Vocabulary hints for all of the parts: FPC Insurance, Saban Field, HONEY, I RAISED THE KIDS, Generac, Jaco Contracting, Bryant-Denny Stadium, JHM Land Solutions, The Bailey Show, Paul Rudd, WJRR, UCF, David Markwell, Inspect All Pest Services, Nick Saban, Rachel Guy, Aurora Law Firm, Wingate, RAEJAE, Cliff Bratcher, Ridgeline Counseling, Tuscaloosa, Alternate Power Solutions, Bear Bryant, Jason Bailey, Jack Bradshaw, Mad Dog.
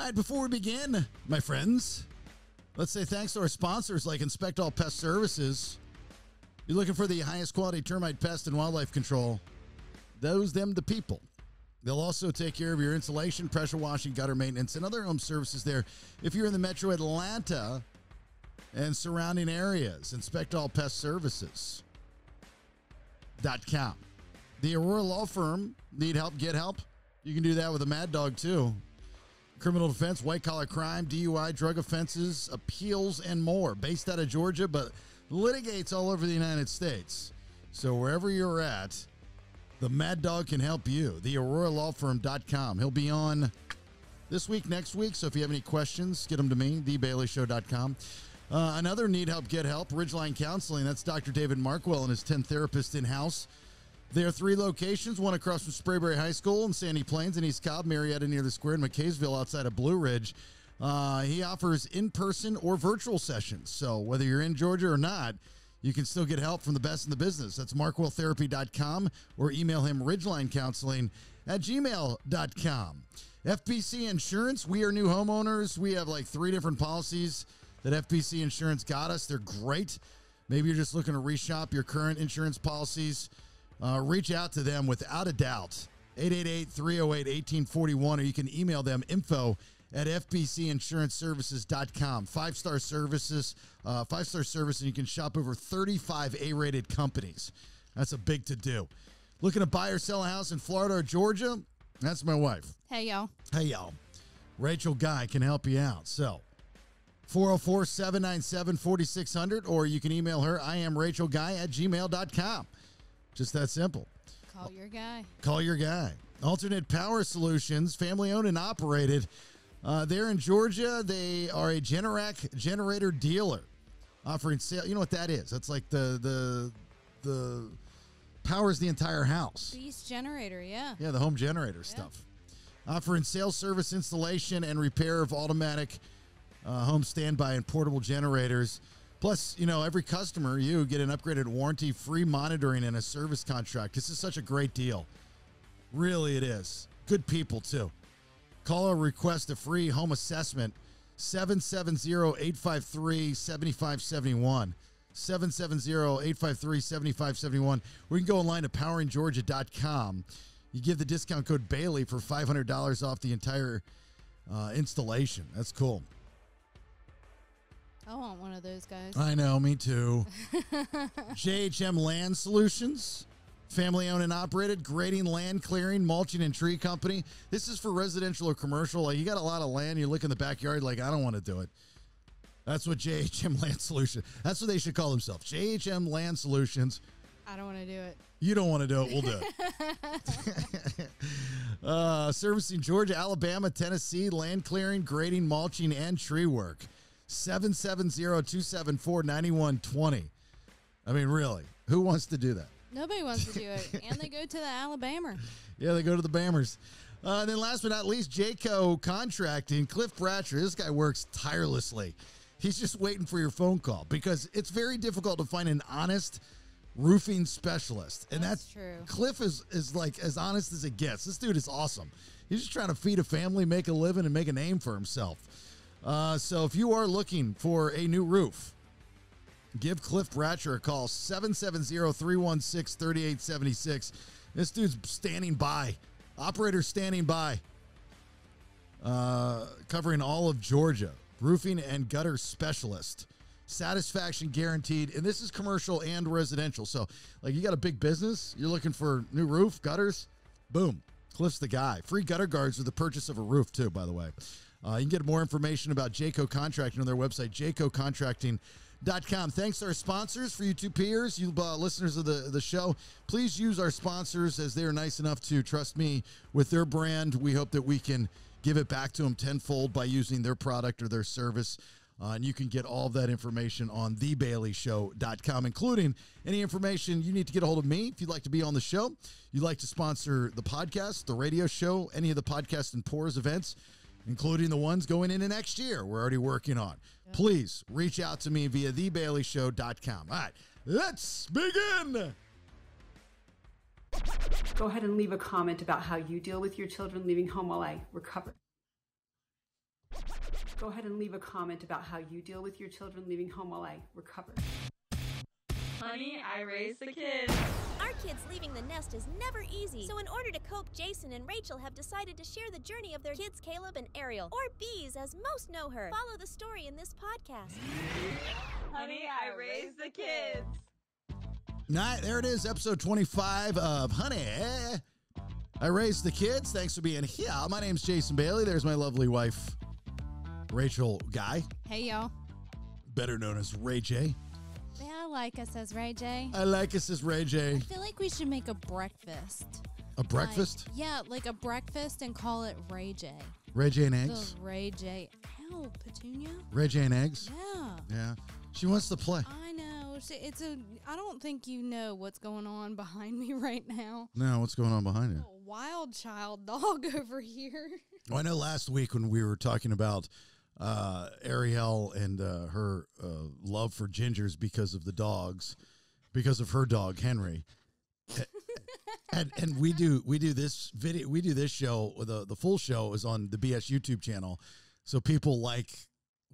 All right, before we begin, my friends, let's say thanks to our sponsors like Inspect All Pest Services. You're looking for the highest quality termite pest and wildlife control. Those, them, the people. They'll also take care of your insulation, pressure washing, gutter maintenance, and other home services there. If you're in the metro Atlanta and surrounding areas, Inspect All Pest Services.com. The Aurora Law Firm. Need help? Get help. You can do that with a Mad Dog, too. Criminal defense, white-collar crime, DUI, drug offenses, appeals, and more. Based out of Georgia, but litigates all over the United States. So wherever you're at, the Mad Dog can help you. The AuroraLawFirm.com. He'll be on this week, next week. So if you have any questions, get them to me, TheBaileyShow.com. Another need help, get help, Ridgeline Counseling. That's Dr. David Markwell and his 10 therapists in-house. There are 3 locations, one across from Sprayberry High School in Sandy Plains and East Cobb, Marietta near the square, and McKaysville outside of Blue Ridge. He offers in-person or virtual sessions. So whether you're in Georgia or not, you can still get help from the best in the business. That's markwelltherapy.com or email him ridgelinecounseling@gmail.com. FPC Insurance, we are new homeowners. We have like 3 different policies that FPC Insurance got us. They're great. Maybe you're just looking to reshop your current insurance policies. Reach out to them without a doubt, 888-308-1841, or you can email them info@fbcinsuranceservices.com. 5-star services, 5-star service, and you can shop over 35 A-rated companies. That's a big to-do. Looking to buy or sell a house in Florida or Georgia? That's my wife. Hey, y'all. Hey, y'all. Rachel Guy can help you out. So 404-797-4600, or you can email her, IamRachelGuy@gmail.com. Just that simple. Call your guy. Call your guy. Alternate Power Solutions, family-owned and operated. They're in Georgia. They are a Generac generator dealer offering sale. You know what that is? That's like the powers the entire house. Beast generator, yeah. Yeah, the home generator stuff. Offering sales, service, installation, and repair of automatic home standby and portable generators. Plus, you know, every customer, you get an upgraded warranty, free monitoring, and a service contract. This is such a great deal. Really, it is. Good people, too. Call or request a free home assessment, 770-853-7571. 770-853-7571. Or you can go online to poweringgeorgia.com. You give the discount code Bailey for $500 off the entire installation. That's cool. I want one of those guys. I know, me too. JHM Land Solutions, family-owned and operated, grading, land clearing, mulching, and tree company. This is for residential or commercial. Like, you got a lot of land, you look in the backyard like, I don't want to do it. That's what JHM Land Solutions, that's what they should call themselves, JHM Land Solutions. I don't want to do it. You don't want to do it. We'll do it. Servicing Georgia, Alabama, Tennessee, land clearing, grading, mulching, and tree work. 770-274-9120. I mean, really, who wants to do that? Nobody wants to do it. And they go to the Alabama. Yeah, they go to the Bammers. Then last but not least, Jaco Contracting, Cliff Bratcher. This guy works tirelessly. He's just waiting for your phone call because it's very difficult to find an honest roofing specialist. And that's true. Cliff is like as honest as it gets. This dude is awesome. He's just trying to feed a family, make a living, and make a name for himself. So if you are looking for a new roof, give Cliff Bratcher a call, 770-316-3876. This dude's standing by. Operator standing by. Covering all of Georgia. Roofing and gutter specialist. Satisfaction guaranteed. And this is commercial and residential. So, like, you got a big business. You're looking for new roof, gutters. Boom. Cliff's the guy. Free gutter guards with the purchase of a roof, too, by the way. You can get more information about Jaco Contracting on their website, jacocontracting.com. Thanks to our sponsors. For you two peers, you listeners of the show, please use our sponsors as they are nice enough to trust me with their brand. We hope that we can give it back to them tenfold by using their product or their service. And you can get all of that information on TheBaileyShow.com, including any information you need to get a hold of me if you'd like to be on the show, you'd like to sponsor the podcast, the radio show, any of the podcast and Pours events, including the ones going into next year we're already working on. Yep. Please reach out to me via TheBaileyShow.com. All right, let's begin. Go ahead and leave a comment about how you deal with your children leaving home while I recover. go ahead and leave a comment about how you deal with your children leaving home while I recover. Honey, I raised the kids. Our kids leaving the nest is never easy. So in order to cope, Jason and Rachel have decided to share the journey of their kids, Caleb and Ariel, or Bees as most know her. Follow the story in this podcast. Honey, I raised the kids. Night, there it is, episode 25 of Honey, I Raised the Kids. Thanks for being here. My name's Jason Bailey. There's my lovely wife, Rachel Guy. Hey, y'all. Better known as RAEJAE. Yeah, I like us as RAEJAE. I like us as RAEJAE. I feel like we should make a breakfast. A breakfast? Like, yeah, like a breakfast and call it RAEJAE. RAEJAE and eggs? The RAEJAE. Ow, Petunia. RAEJAE and eggs? Yeah. Yeah. She wants to play. I know. I don't think you know what's going on behind me right now. No, what's going on behind you? A wild child dog over here. Well, I know last week when we were talking about Ariel and her love for gingers because of the dogs, because of her dog Henry, and we do this video, we do this show. The full show is on the BS YouTube channel, so people like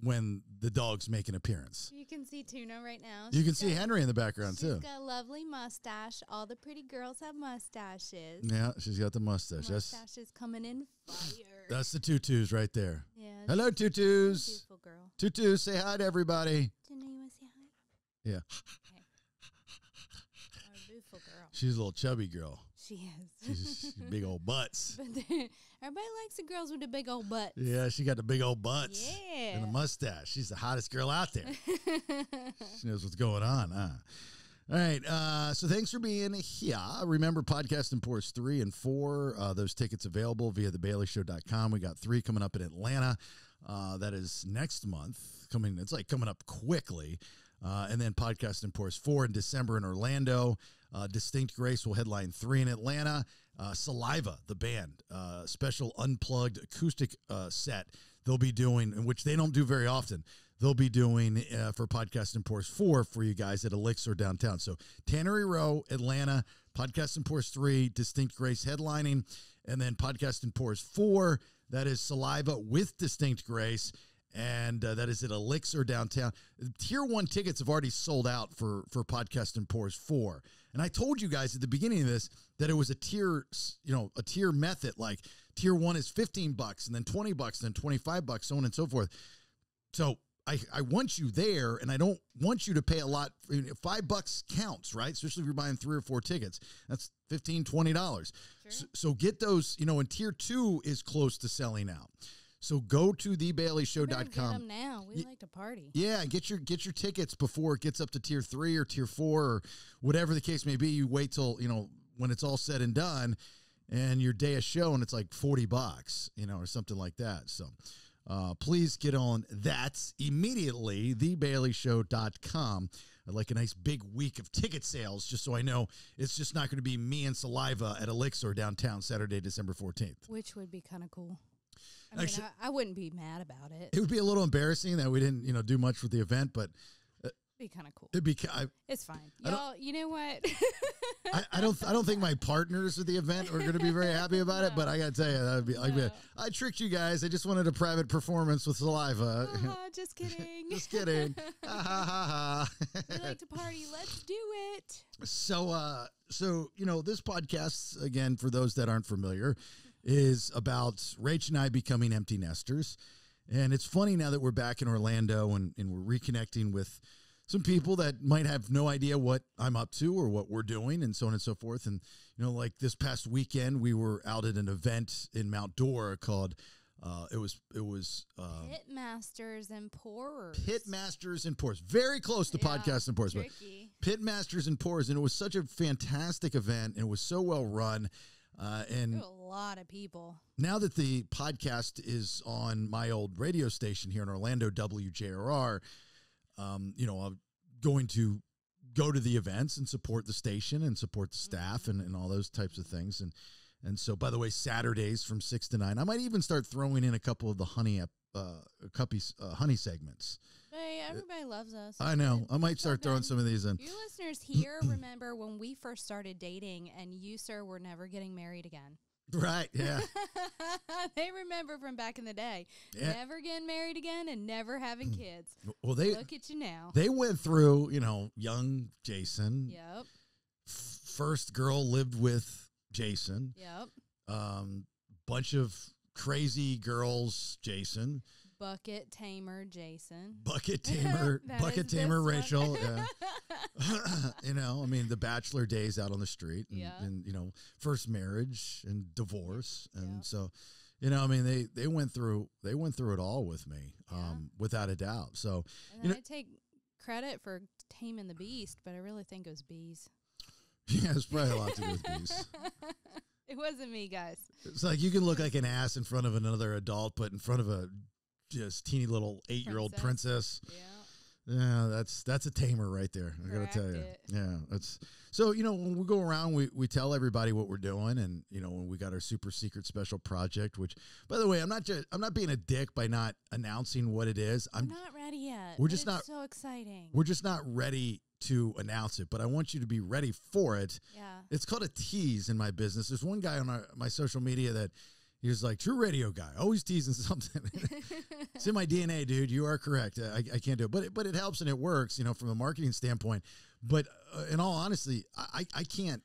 when the dogs make an appearance. You can see Tuna right now. You can see Henry in the background too. She's got a lovely mustache. All the pretty girls have mustaches. Yeah, she's got the mustache. Mustaches coming in fire. That's the Tutus right there. Yeah. Hello, Tutus. Beautiful girl. Tutus, say hi to everybody. Tuna, you want to say hi? Yeah. Okay. Beautiful girl. She's a little chubby girl. She is. She's big old butts. But everybody likes the girls with the big old butts. Yeah, she got the big old butts. Yeah. And the mustache. She's the hottest girl out there. She knows what's going on, huh? All right. So thanks for being here. Remember, Podcast and Pours 3 and 4. Those tickets available via thebaileyshow.com. We got 3 coming up in Atlanta. That is next month. It's like coming up quickly. And then Podcast and Pours 4 in December in Orlando. Distinct Grace will headline 3 in Atlanta. Saliva, the band, special unplugged acoustic set they'll be doing, which they don't do very often. They'll be doing for Podcast and Pours 4 for you guys at Elixir downtown. So Tannery Row, Atlanta, Podcast and Pours 3, Distinct Grace headlining, and then Podcast and Pours 4, that is Saliva with Distinct Grace. And that is at Elixir downtown. Tier 1 tickets have already sold out for Podcast and Pours 4. And I told you guys at the beginning of this that it was a tier method. Like tier 1 is $15 and then $20, and then $25, so on and so forth. So I want you there, and I don't want you to pay a lot. $5 counts, right? Especially if you're buying 3 or 4 tickets. That's $15, $20. Sure. So get those, and tier 2 is close to selling out. So go to thebaileyshow.com now. We like to party. Yeah, get your tickets before it gets up to tier 3 or tier 4 or whatever the case may be. You wait till, when it's all said and done and your day of show and it's like $40, or something like that. So please get on that immediately, thebaileyshow.com. I'd like a nice big week of ticket sales just so I know it's just not going to be me and Saliva at Elixir downtown Saturday, December 14th. Which would be kind of cool. Actually, I wouldn't be mad about it. It would be a little embarrassing that we didn't, do much with the event, but it'd be kind of cool. It's fine, y'all. You know what? I don't think my partners at the event are going to be very happy about it. But I got to tell you, I tricked you guys. I just wanted a private performance with Saliva. Just kidding. Just kidding. We like to party. Let's do it. So, this podcast again for those that aren't familiar is about Rach and I becoming empty nesters. And it's funny now that we're back in Orlando and we're reconnecting with some people that might have no idea what I'm up to or what we're doing and so on and so forth. And, like this past weekend, we were out at an event in Mount Dora called, it was Pitmasters and Pourers. Pitmasters and Pourers. Very close to Podcast and Pourers. Tricky. But Pitmasters and Pourers. And it was such a fantastic event. And it was so well run. And a lot of people. Now that the podcast is on my old radio station here in Orlando, WJRR, I'm going to go to the events and support the station and support the staff and all those types of things. And so, by the way, Saturdays from 6 to 9, I might even start throwing in a couple of the honey segments. Hey, everybody loves us. I know. I might start throwing some of these in. You listeners here remember when we first started dating and you, sir, were never getting married again. Right, yeah. They remember from back in the day. Yeah. Never getting married again and never having kids. Well, they look at you now. They went through, you know, young Jason. Yep. First girl lived with Jason. Yep. Bunch of crazy girls, Jason. Bucket tamer, Jason. Bucket tamer, bucket tamer, Rachel. Yeah. You know, I mean, the bachelor days out on the street, and, yeah, and you know, first marriage and divorce, and yeah, so, you know, I mean, they went through it all with me, yeah, without a doubt. So, and you know, I take credit for taming the beast, but I really think it was bees. Yeah, it's probably a lot to do with bees. It wasn't me, guys. It's like you can look like an ass in front of another adult, but in front of a just teeny little 8-year-old princess. Yeah. Yeah, that's a tamer right there. I gotta tell you. Yeah, that's so. You know, when we go around, we tell everybody what we're doing, and you know, when we got our super secret special project. Which, by the way, I'm not being a dick by not announcing what it is. I'm not ready yet. We're just not so exciting. We're just not ready to announce it, but I want you to be ready for it. Yeah, it's called a tease in my business. There's one guy on my social media that. He was like, true radio guy, always teasing something. It's in my DNA, dude. You are correct. I can't do it. But it helps and it works, you know, from a marketing standpoint. But in all honesty, I can't.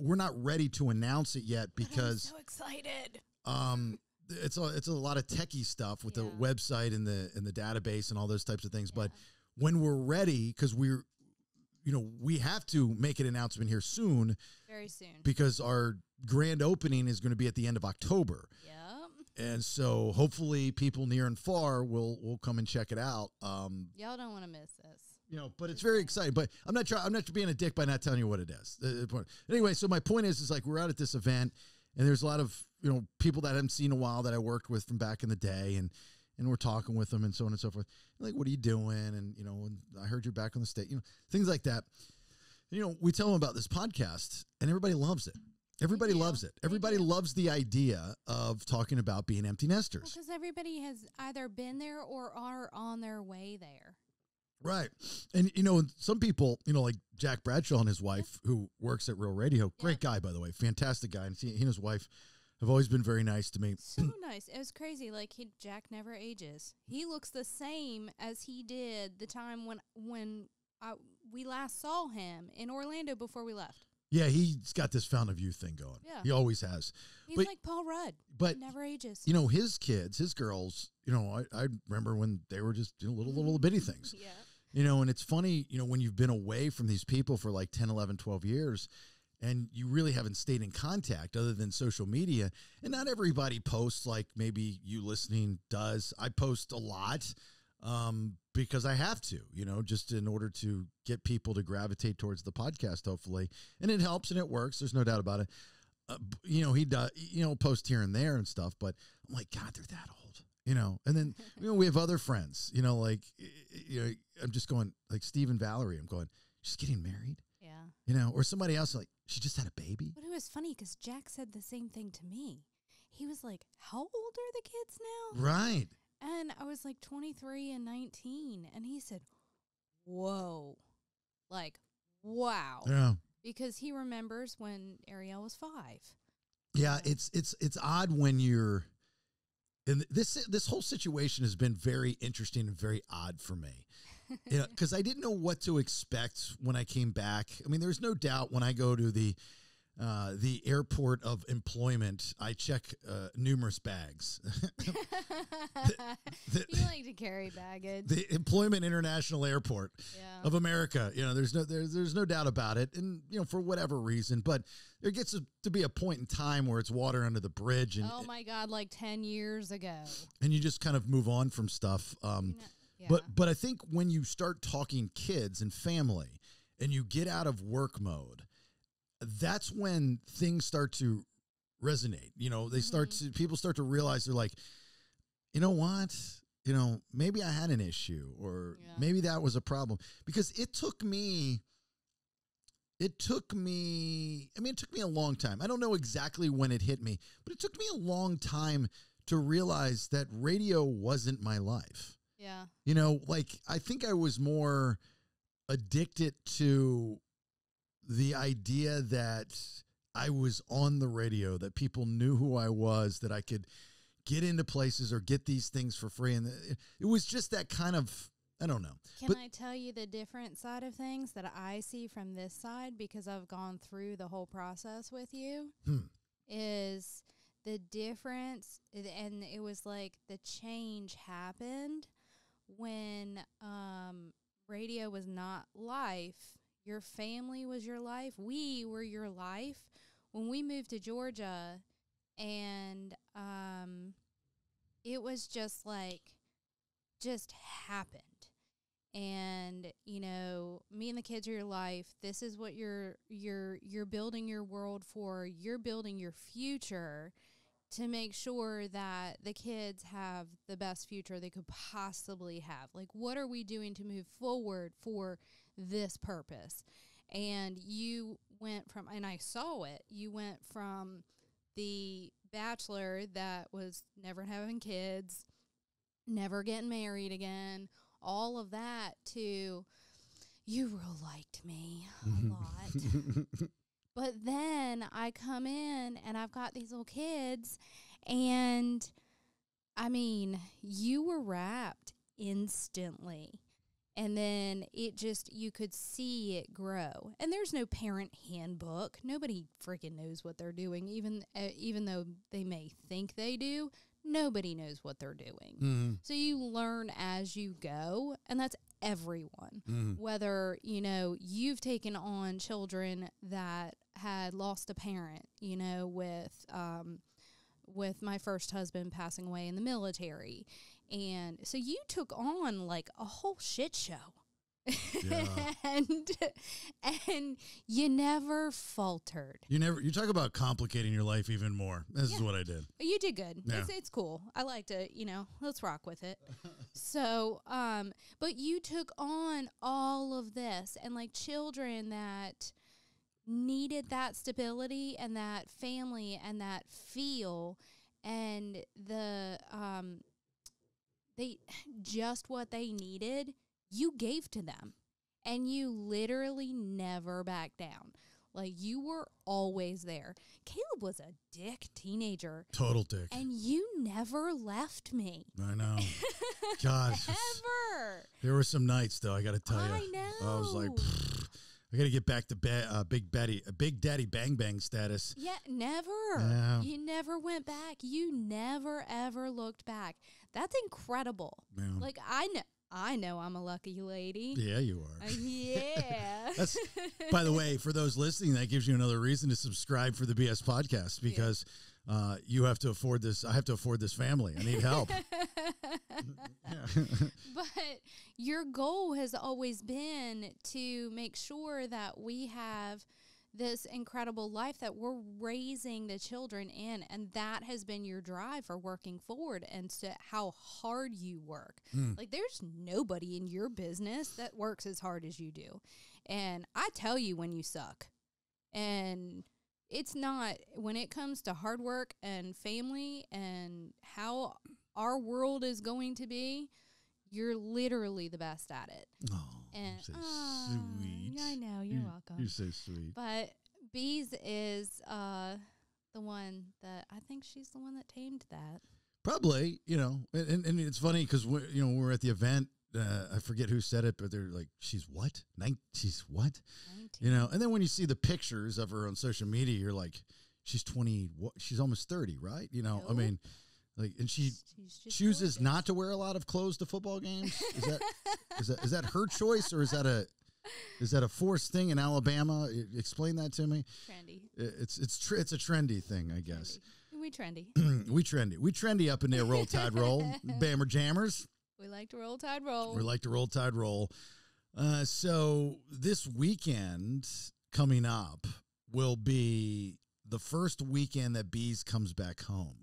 We're not ready to announce it yet because I'm so excited. It's a lot of techie stuff with yeah. the website and the database and all those types of things. Yeah. But when we're ready, because we're, you know, we have to make an announcement here soon. Very soon. Because our grand opening is going to be at the end of October. Yeah. And so hopefully people near and far will come and check it out. Y'all don't want to miss this. You know, but it's very exciting. But I'm not being a dick by not telling you what it is. Anyway, so my point is like we're out at this event and there's a lot of, you know, people that I haven't seen in a while that I worked with from back in the day and we're talking with them and so on and so forth. And like, what are you doing? And, you know, and I heard you're back on the state, you know, things like that. And, you know, we tell them about this podcast and everybody loves it. Everybody loves it. Everybody loves the idea of talking about being empty nesters. Because everybody has either been there or are on their way there. Right. And, you know, some people, you know, like Jack Bradshaw and his wife who works at Real Radio. Great guy, by the way. Fantastic guy. And he and his wife have always been very nice to me. So nice. It was crazy. Like, Jack never ages. He looks the same as he did the time when we last saw him in Orlando before we left. Yeah, he's got this fountain of youth thing going. Yeah. He always has. He's like Paul Rudd. But he never ages. You know, his kids, his girls, you know, I remember when they were just you know, little bitty things. Yeah. You know, and it's funny, you know, when you've been away from these people for like 10, 11, 12 years and you really haven't stayed in contact other than social media. And not everybody posts like maybe you listening does. I post a lot because I have to, you know, just in order to get people to gravitate towards the podcast, hopefully, and it helps and it works. There's no doubt about it. You know, he does, you know, post here and there and stuff, but I'm like, God, they're that old, you know? And then, you know, we have other friends, you know, like, you know, I'm just going like Steve and Valerie, I'm going, she's getting married. Yeah. You know, or somebody else like she just had a baby. But it was funny because Jack said the same thing to me. He was like, how old are the kids now? Right. And I was like 23 and 19. And he said, whoa, like, wow. Yeah. Because he remembers when Ariel was 5. Yeah. So. It's odd when you're and this whole situation has been very interesting and very odd for me. You know, 'cause I didn't know what to expect when I came back. I mean, there's no doubt when I go to the airport of employment, I check numerous bags. You like to carry baggage. The Employment International Airport of America. You know, there's no doubt about it, and you know for whatever reason. But there gets to be a point in time where it's water under the bridge. And oh my God, like 10 years ago. And you just kind of move on from stuff. But I think when you start talking kids and family, and you get out of work mode. That's when things start to resonate. You know, they start to, people start to realize they're like, you know what, you know, maybe I had an issue or maybe that was a problem because it took me a long time. I don't know exactly when it hit me, but it took me a long time to realize that radio wasn't my life. Yeah. You know, like I think I was more addicted to the idea that I was on the radio, that people knew who I was, that I could get into places or get these things for free. And it was just that kind of, I don't know. Can I tell you the different side of things that I see from this side, because I've gone through the whole process with you, is the difference. And it was like the change happened when radio was not life. Your family was your life. We were your life. When we moved to Georgia, and it was just like, just happened. And, you know, me and the kids are your life. This is what you're building your world for. You're building your future to make sure that the kids have the best future they could possibly have. Like, what are we doing to move forward for this purpose? And you went from, and I saw it, you went from the bachelor that was never having kids, never getting married again, all of that, to you real liked me a lot. But then I come in and I've got these little kids, and I mean, you were wrapped instantly. And then it just, you could see it grow. And there's no parent handbook. Nobody freaking knows what they're doing, even though they may think they do. Nobody knows what they're doing. So you learn as you go, and that's everyone. Whether, you know, you've taken on children that had lost a parent, you know, with my first husband passing away in the military. And so you took on like a whole shit show. And you never faltered. You talk about complicating your life even more. This is what I did. You did good. Yeah. It's cool. I liked it. You know, let's rock with it. So, but you took on all of this, and like children that needed that stability and that family and that feel, and the, they just what they needed, you gave to them, and you literally never backed down. Like, you were always there. Caleb was a dick teenager. Total dick. And you never left me. I know. God. Ever. There were some nights, though, I got to tell you. I know. I was like, I got to get back to Big Daddy Bang Bang status. Yeah, never. Yeah. You never went back. You never, ever looked back. That's incredible. Yeah. Like, I know I'm a lucky lady. Yeah, you are. Yeah. That's, by the way, for those listening, that gives you another reason to subscribe for the BS podcast, because you have to afford this. I have to afford this family. I need help. But your goal has always been to make sure that we have this incredible life that we're raising the children in, and that has been your drive for working forward and to how hard you work. Like, there's nobody in your business that works as hard as you do. And I tell you when you suck. And it's not, when it comes to hard work and family and how our world is going to be, you're literally the best at it. And you're so sweet. Yeah, I know. You're welcome. You're so sweet. But Bees is the one that, I think she's the one that tamed that. Probably, you know. And it's funny because, you know, we're at the event. I forget who said it, but they're like, she's what? She's what? 19. You know, and then when you see the pictures of her on social media, you're like, she's 20. She's almost 30, right? You know, nope. I mean. Like, and she chooses not to wear a lot of clothes to football games. Is that, is that her choice, or is that a forced thing in Alabama? Explain that to me. Trendy. It's a trendy thing, I guess. Trendy. We trendy up in there. Roll Tide roll, Bammer Jammers. We like to roll Tide roll. We like to roll Tide roll. So this weekend coming up will be the first weekend that Bees comes back home.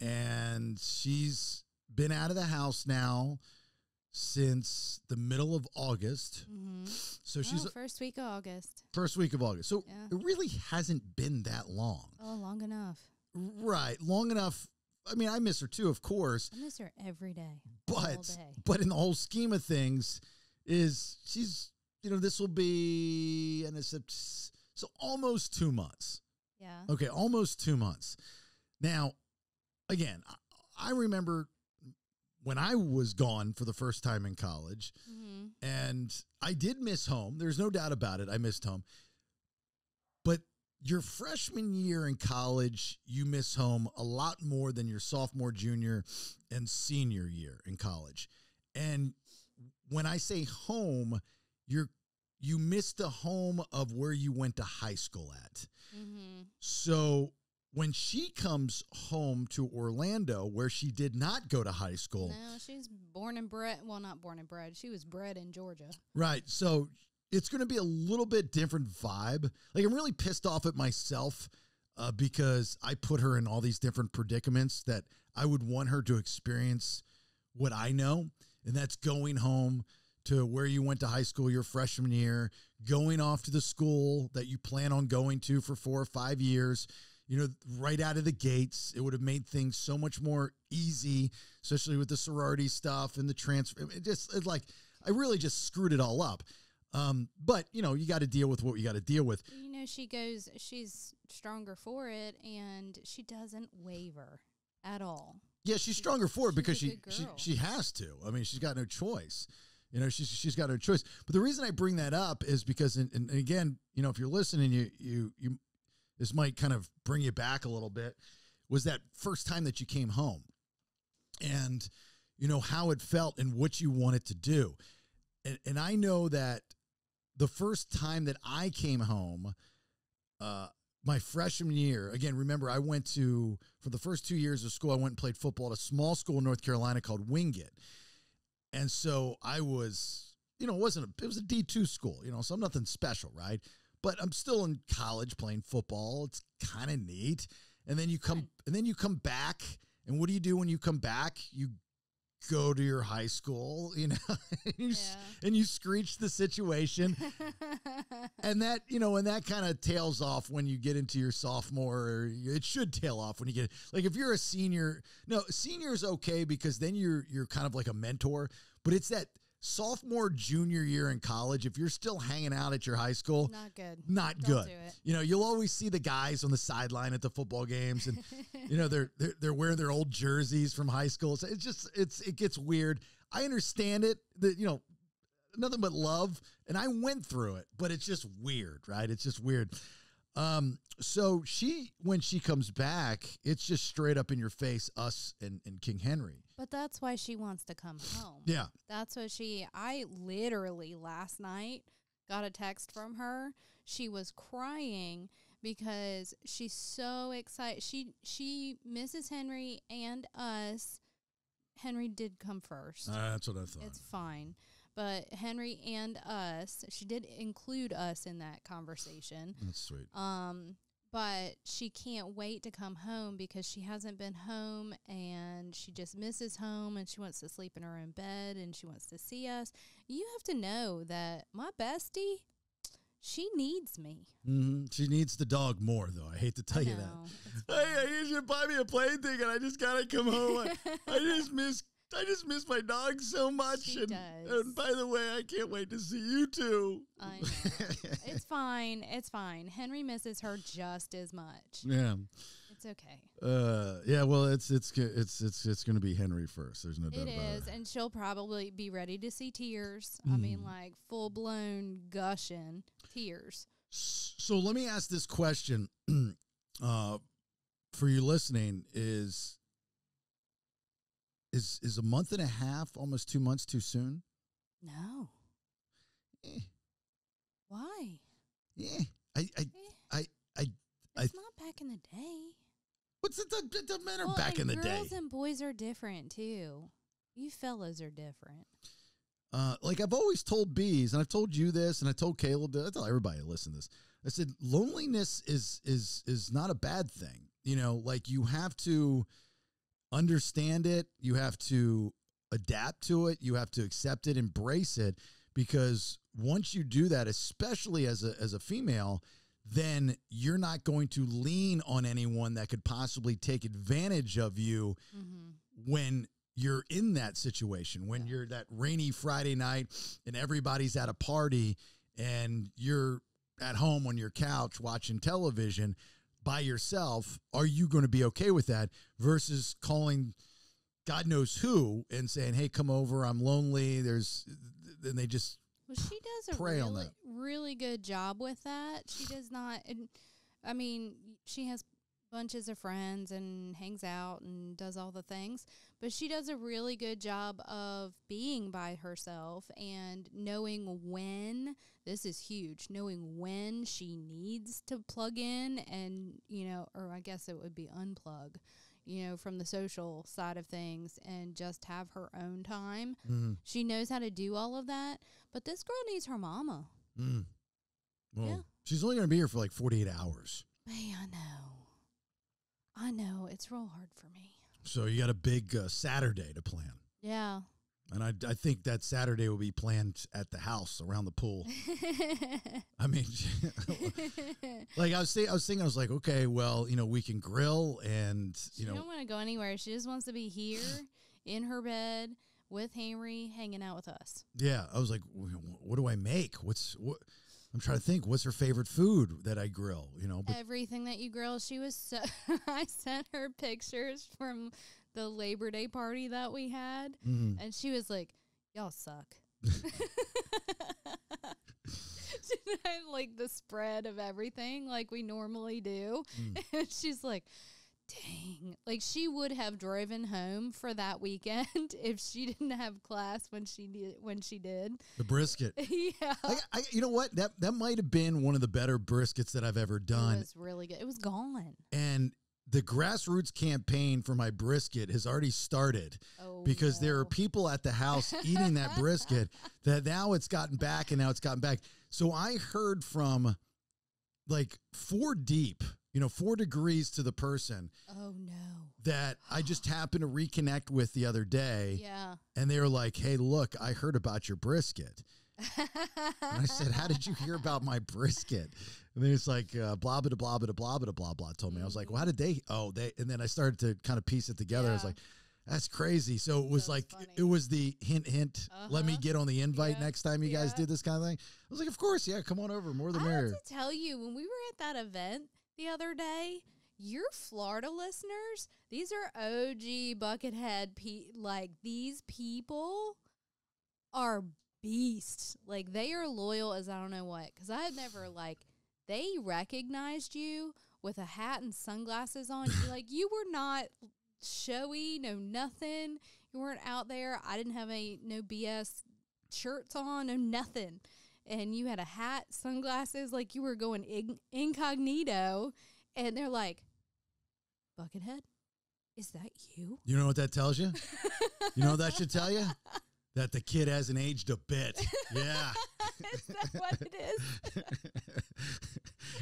And she's been out of the house now since the middle of August. So she's first week of August. First week of August. So it really hasn't been that long. Oh, long enough. Right. Long enough. I mean, I miss her too, of course. I miss her every day. But in the whole scheme of things, is she's, you know, this will be, and it's so almost 2 months. Yeah. Okay, almost 2 months. Now, again, I remember when I was gone for the first time in college, mm-hmm. and I did miss home. There's no doubt about it. I missed home. But your freshman year in college, you miss home a lot more than your sophomore, junior, and senior year in college. And when I say home, you miss the home of where you went to high school at. Mm-hmm. So when she comes home to Orlando, where she did not go to high school. No, she's born and bred. Well, not born and bred. She was bred in Georgia. Right. So it's going to be a little bit different vibe. Like, I'm really pissed off at myself because I put her in all these different predicaments that I would want her to experience what I know. And that's going home to where you went to high school your freshman year, going off to the school that you plan on going to for 4 or 5 years. You know, right out of the gates, it would have made things so much more easy, especially with the sorority stuff and the transfer. It's like, I really just screwed it all up. But, you know, you got to deal with what you got to deal with. You know, she's stronger for it, and she doesn't waver at all. Yeah, she's stronger for it because she has to. I mean, she's got no choice. You know, she's got no choice. But the reason I bring that up is because, and again, you know, if you're listening, you this might kind of bring you back a little bit, was that first time that you came home and, you know, how it felt and what you wanted to do. And I know that the first time that I came home, my freshman year, again, remember, I went to, for the first 2 years of school, I went and played football at a small school in North Carolina called Wingate. And so I was, you know, it was a D2 school, you know, so I'm nothing special, right? But I'm still in college playing football. It's kind of neat. And then you come back, and what do you do when you come back? You go to your high school, you know, and you screech the situation. And that, you know, and that kind of tails off when you get into your sophomore, or it should tail off when you get, like, if you're a senior. No, senior's okay, because then you're kind of like a mentor, but it's that sophomore, junior year in college, if you're still hanging out at your high school, not good. Not good. You know, you'll always see the guys on the sideline at the football games, and you know, they're wearing their old jerseys from high school. So it's just it gets weird. I understand it. That, you know, nothing but love, and I went through it, but it's just weird, right? It's just weird. So when she comes back, it's just straight up in your face, us and King Henry. But that's why she wants to come home. Yeah. That's what I literally last night got a text from her. She was crying because she's so excited. She misses Henry and us. Henry did come first. That's what I thought. It's fine. But Henry and us, she did include us in that conversation. That's sweet. But she can't wait to come home because she hasn't been home, and she just misses home, and she wants to sleep in her own bed, and she wants to see us. You have to know that my bestie, she needs me. Mm-hmm. She needs the dog more, though. I hate to tell you that. Hey, you should buy me a plane ticket. I just got to come home. I just miss my dog so much. And by the way, I can't wait to see you two. I know. It's fine. It's fine. Henry misses her just as much. Yeah. It's okay. Yeah, well, it's going to be Henry first. There's no doubt about it. It is, and she'll probably be ready to see tears. Mm. I mean, like, full-blown gushing tears. So let me ask this question for you listening is, Is a month and a half, almost 2 months, too soon? No. Eh. Why? Yeah, It's not back in the day. What's it doesn't matter back in the day. Girls and boys are different too. You fellas are different. Like I've always told Bees, and I've told you this, and I told Caleb this. I tell everybody to listen to this. I said loneliness is not a bad thing. You know, like you have to understand it. You have to adapt to it. You have to accept it, embrace it, because once you do that, especially as a female, then you're not going to lean on anyone that could possibly take advantage of you mm-hmm. when you're in that situation, when you're that rainy Friday night and everybody's at a party and you're at home on your couch watching television. by yourself, are you going to be okay with that versus calling God knows who and saying, hey, come over, I'm lonely. Then they just well, she does a really good job with that. She does not. And I mean, she has bunches of friends and hangs out and does all the things, but she does a really good job of being by herself and knowing when, this is huge, knowing when she needs to plug in and, you know, or I guess it would be unplug, you know, from the social side of things and just have her own time. Mm-hmm. She knows how to do all of that, but this girl needs her mama. Mm. Well, yeah. She's only going to be here for like 48 hours. Hey, I know. I know. It's real hard for me. So you got a big Saturday to plan. Yeah. And I think that Saturday will be planned at the house around the pool. I mean, like I was thinking, I was like, okay, well, you know, we can grill and, you know. She don't want to go anywhere. She just wants to be here in her bed with Henry hanging out with us. Yeah. I was like, what do I make? I'm trying to think, what's her favorite food that I grill, you know? Everything that you grill. She was so, I sent her pictures from the Labor Day party that we had, mm-hmm. and she was like, y'all suck. She had, like, the spread of everything like we normally do. Mm. And she's like, dang. Like, she would have driven home for that weekend if she didn't have class when she did. The brisket. Yeah. You know what? That might have been one of the better briskets that I've ever done. It was really good. It was gone. And the grassroots campaign for my brisket has already started because there are people at the house eating that brisket that now it's gotten back. So I heard from like 4 deep, you know, 4 degrees to the person. Oh, no. That I just happened to reconnect with the other day. Yeah. And they were like, hey, look, I heard about your brisket. And I said, how did you hear about my brisket? And then it's like, blah, blah, blah, blah, blah, blah, blah, blah, told me. I was like, well, how did they? And then I started to kind of piece it together. Yeah. I was like, that's crazy. So it was like, funny. It was the hint, hint, let me get on the invite next time you guys did this kind of thing. I was like, of course, yeah, come on over, more than merrier. I have to tell you, when we were at that event the other day, your Florida listeners, these are OG Buckethead, like these people are beasts. Like they are loyal as I don't know what, because I had never like, they recognized you with a hat and sunglasses on. Like you were not showy, no nothing. You weren't out there. I didn't have no BS shirts on, no nothing. And you had a hat, sunglasses, like you were going incognito. And they're like, Buckethead, is that you? You know what that tells you? You know what that should tell you? That the kid hasn't aged a bit. Yeah. Is that what it is?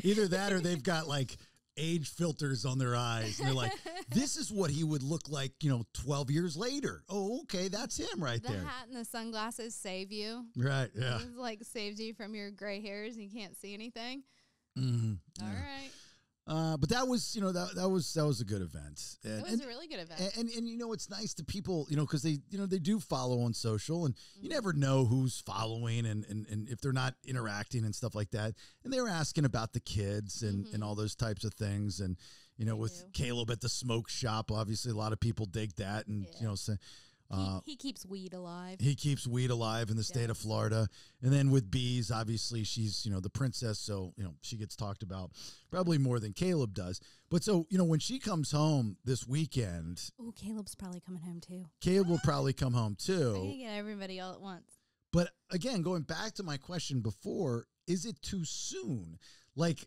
Either that or they've got like age filters on their eyes. And they're like, this is what he would look like, you know, 12 years later. Oh, okay. That's him right there. The hat and the sunglasses save you. Right. Yeah. It like saves you from your gray hairs and you can't see anything. Mm-hmm. All right. But that was, you know, that was a good event. It was a really good event. And you know, it's nice to people, you know, because they, you know, they do follow on social and you never know who's following and if they're not interacting and stuff like that. And they were asking about the kids and all those types of things. And, you know, with Caleb at the smoke shop, obviously a lot of people dig that and, you know, say, he keeps weed alive. He keeps weed alive in the state of Florida. And then with bees, obviously she's, you know, the princess. So, you know, she gets talked about probably more than Caleb does. But so, you know, when she comes home this weekend. Oh, Caleb's probably coming home too. Caleb will probably come home too. I can get everybody all at once. But again, going back to my question before, is it too soon? Like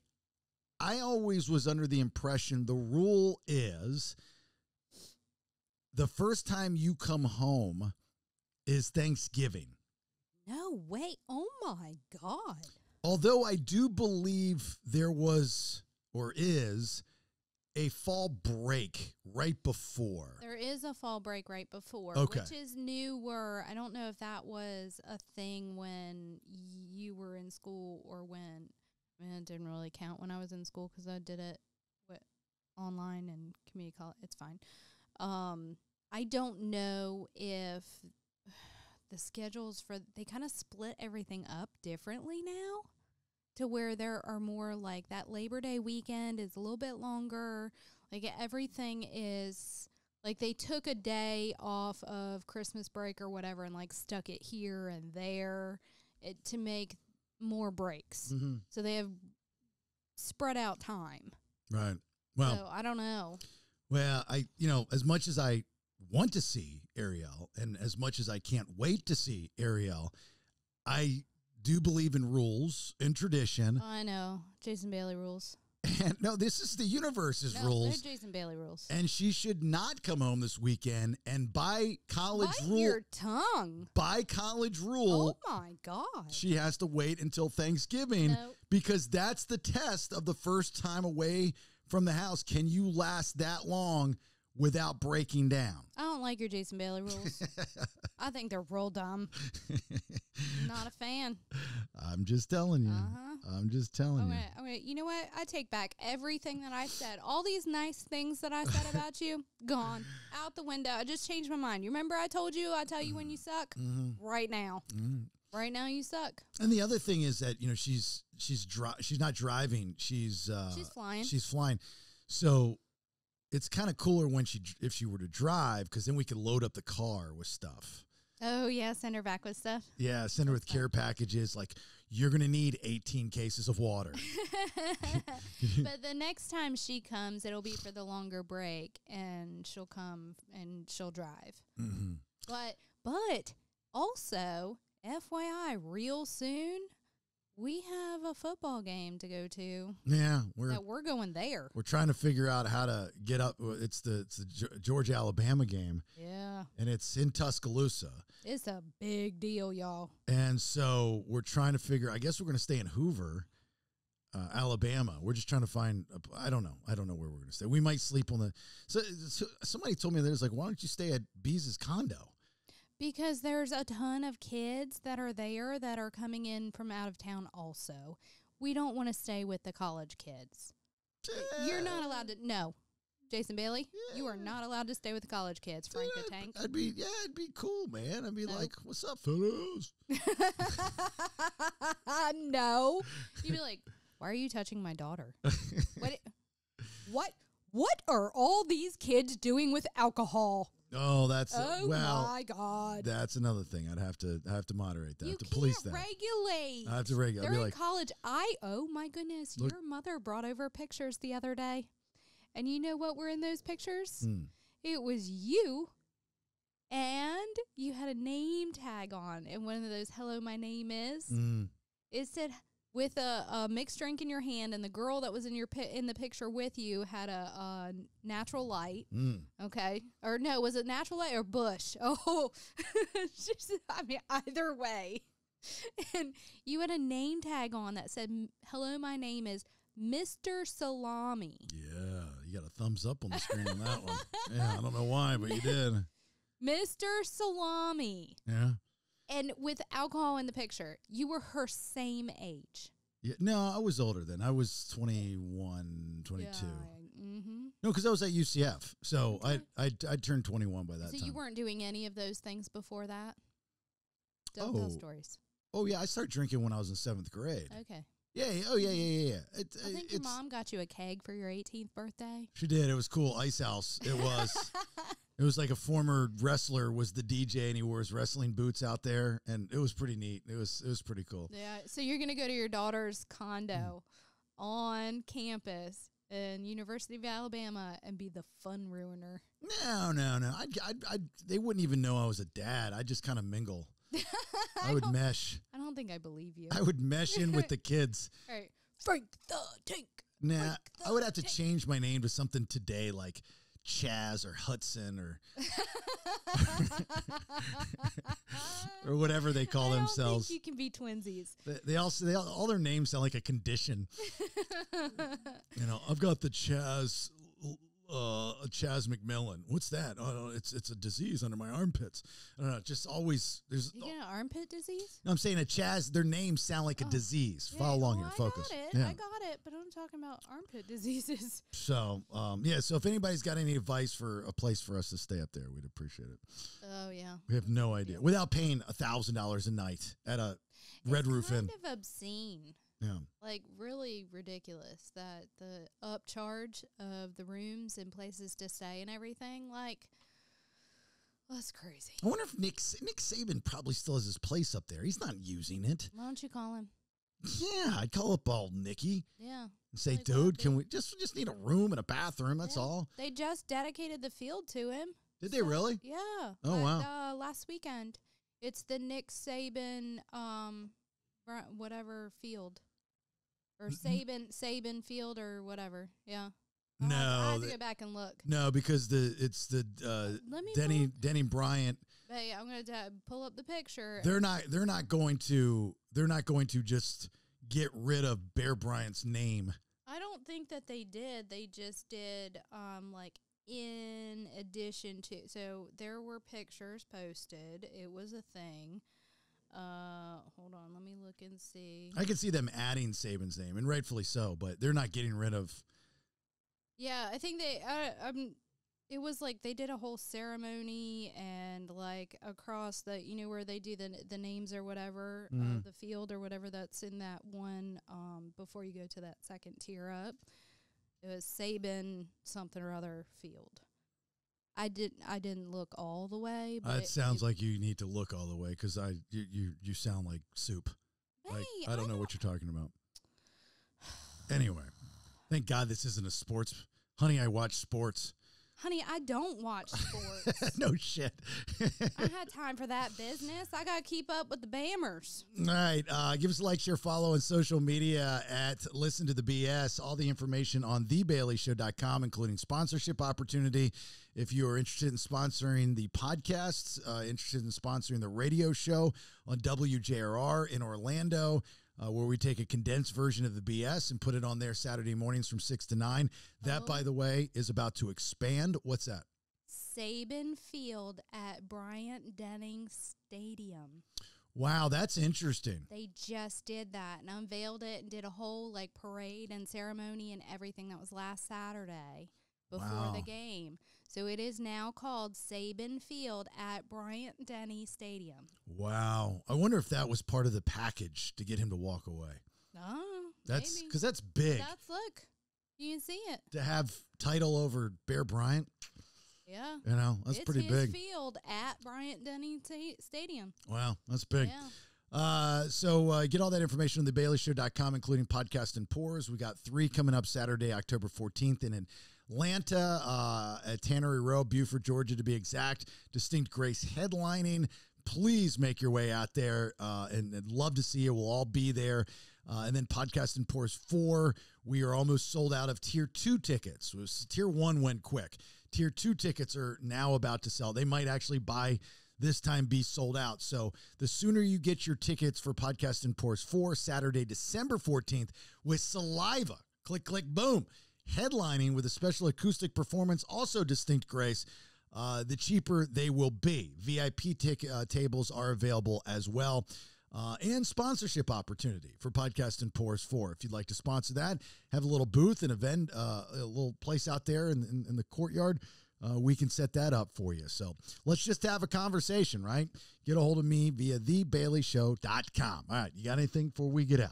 I always was under the impression the rule is the first time you come home is Thanksgiving. No way. Oh, my God. Although I do believe there was or is a fall break right before. There is a fall break right before, which is newer. I don't know if that was a thing when you were in school or when. I mean, it didn't really count when I was in school because I did it online and community college. It's fine. I don't know if the schedules they kind of split everything up differently now. to where there are more like that Labor Day weekend is a little bit longer. Like everything is like they took a day off of Christmas break or whatever and like stuck it here and there to make more breaks. Mm-hmm. So they have spread out time. Right. Well, so I don't know. Well, you know, as much as I want to see Ariel and as much as I can't wait to see Ariel, I do believe in rules and tradition. I know. Jason Bailey rules. And no, this is the universe's rules. They're Jason Bailey rules. And she should not come home this weekend. And by college rule, your tongue. By college rule, oh my God, she has to wait until Thanksgiving because that's the test of the first time away from the house. Can you last that long without breaking down? I don't like your Jason Bailey rules. I think they're real dumb. Not a fan. I'm just telling you. I'm just telling you. Okay, you know what? I take back everything that I said. All these nice things that I said about you, gone. Out the window. I just changed my mind. You remember I told you, I tell you when you suck? Right now. Right now you suck. And the other thing is that, you know, she's not driving. She's flying. She's flying. So it's kind of cooler when if she were to drive, because then we could load up the car with stuff. Oh, yeah, send her back with stuff. Yeah, send her with care packages, like, you're going to need 18 cases of water. But the next time she comes, it'll be for the longer break, and she'll come and she'll drive. Mm-hmm. But also, FYI, real soon, we have a football game to go to. Yeah, we're going there. We're trying to figure out how to get up. It's the Georgia-Alabama game. Yeah, and it's in Tuscaloosa. It's a big deal, y'all. And so we're trying to figure. I guess we're going to stay in Hoover, Alabama. We're just trying to find. I don't know. I don't know where we're going to stay. We might sleep on the. So somebody told me there's like, why don't you stay at Bees' condo? Because there's a ton of kids that are there that are coming in from out of town also. We don't want to stay with the college kids. Yeah. You're not allowed to. No. Jason Bailey, you are not allowed to stay with the college kids, Frank the Tank. It'd be cool, man. I'd be like, what's up, fellas? No. You'd be like, why are you touching my daughter? What are all these kids doing with alcohol? Oh, that's my God. That's another thing. I have to moderate that. You can't police that. Regulate. I have to regulate. They're in college. Oh my goodness! Look. Your mother brought over pictures the other day, and you know what were in those pictures? It was you, and you had a name tag on, and one of those "Hello, my name is." It said with a mixed drink in your hand, and the girl that was in the picture with you had a natural light. Okay, or no, was it natural light or bush? Oh, I mean, either way. And you had a name tag on that said, "Hello, my name is Mr. Salami." Yeah, you got a thumbs up on the screen on that one. Yeah, I don't know why, but you did. Mr. Salami. Yeah. And with alcohol in the picture, you were her same age. Yeah, no, I was older then. I was 21, 22. Yeah, no, because I was at UCF, so I turned 21 by that time. So you weren't doing any of those things before that? Don't tell stories. Oh, yeah, I started drinking when I was in 7th grade. Okay. Yeah, oh, yeah. I think your mom got you a keg for your 18th birthday. She did. It was cool. Ice House. It was. It was like a former wrestler was the DJ, and he wore his wrestling boots out there, and it was pretty neat. It was pretty cool. Yeah, so you're going to go to your daughter's condo on campus in University of Alabama and be the fun ruiner. No. They wouldn't even know I was a dad. I'd just kind of mingle. I would mesh. I don't think I believe you. I would mesh in with the kids. All right. Frank the Tank. Nah, I would have to change my name to something today like Chaz or Hudson or or whatever they call themselves. I don't think you can be twinsies. They all their names sound like a condition. You know, I've got the Chaz Chaz McMillan. What's that? Oh, it's a disease under my armpits. I don't know. Just always there's. You get an armpit disease? No, I'm saying a Chaz. Their names sound like a disease. Yeah, follow along here. Focus. I got it, but I'm talking about armpit diseases. So, yeah. So if anybody's got any advice for a place for us to stay up there, we'd appreciate it. Oh yeah. We have no idea. Without paying $1,000 a night at a Red Roof Inn. Kind of obscene. Yeah. Like, really ridiculous that the upcharge of the rooms and places to stay and everything, like, well, that's crazy. I wonder if Nick Saban probably still has his place up there. He's not using it. Why don't you call him? Yeah, I'd call up old Nicky. Yeah. And say, like, dude, can we just need a room and a bathroom, that's all. They just dedicated the field to him. Did they really? Yeah. Oh, wow. Last weekend. It's the Nick Saban whatever field. Or Saban Field or whatever. Yeah. Oh, no. I have to go back and look. No, because it's Denny Bryant. Hey, I'm going to pull up the picture. They're not going to just get rid of Bear Bryant's name. I don't think that they did. They just did in addition to. So there were pictures posted. It was a thing. Hold on, let me look and see. I can see them adding Saban's name, and rightfully so, but they're not getting rid of. Yeah, I think they. It was like they did a whole ceremony and like across the, where they do the names or whatever, the field or whatever that's in that one. Before you go to that second tier up, it was Saban something or other field. I didn't look all the way. But it sounds like you need to look all the way because you sound like soup. Hey, like, I don't know what you're talking about. Anyway, thank God this isn't a sports. Honey, I watch sports. Honey, I don't watch sports. No shit. I had time for that business. I got to keep up with the Bammers. All right. Give us a like, share, follow on social media at Listen to the BS. All the information on TheBaileyShow.com, including sponsorship opportunity. If you are interested in sponsoring the podcasts, interested in sponsoring the radio show on WJRR in Orlando, where we take a condensed version of the BS and put it on there Saturday mornings from 6 to 9. That, by the way, is about to expand. What's that? Saban Field at Bryant-Denny Stadium. Wow, that's interesting. They just did that and unveiled it and did a whole parade and ceremony and everything. That was last Saturday before the game. So it is now called Saban Field at Bryant-Denny Stadium. Wow. I wonder if that was part of the package to get him to walk away. Oh, that's because that's big. That's, look, you can see it. To have title over Bear Bryant. Yeah. That's it's pretty big. Field at Bryant-Denny Stadium. Wow, that's big. Yeah. So get all that information on TheBaileyShow.com, including podcast and pours. We got 3 coming up Saturday, October 14th, and in Atlanta, at Tannery Row, Buford, Georgia, to be exact. Distinct Grace headlining. Please make your way out there, and love to see you. We'll all be there. And then Podcast and Pours 4, we are almost sold out of Tier 2 tickets. Tier 1 went quick. Tier 2 tickets are now about to sell. They might actually buy this time be sold out. So the sooner you get your tickets for Podcast and Pours 4, Saturday, December 14th, with Saliva. Click, click, boom. Headlining with a special acoustic performance, also Distinct Grace, the cheaper they will be. VIP tables are available as well. And sponsorship opportunity for Podcast and Pours 4. If you'd like to sponsor that, have a little booth and event, a little place out there in the courtyard, we can set that up for you. So let's just have a conversation, right? Get a hold of me via TheBaileyShow.com. All right, you got anything before we get out?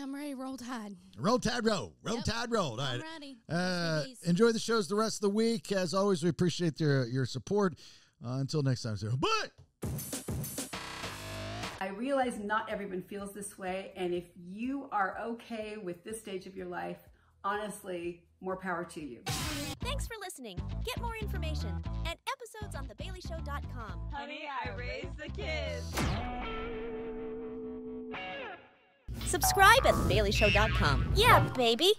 I'm ready. Roll Tide. Roll Tide, roll. Roll Tide, roll. All right. I'm ready. Enjoy the shows the rest of the week. As always, we appreciate your support. Until next time, sir. Bye. I realize not everyone feels this way, and if you are okay with this stage of your life, honestly, more power to you. Thanks for listening. Get more information at episodes on TheBaileyShow.com. Honey, I raised the kids. Subscribe at TheBaileyShow.com. Yeah, baby.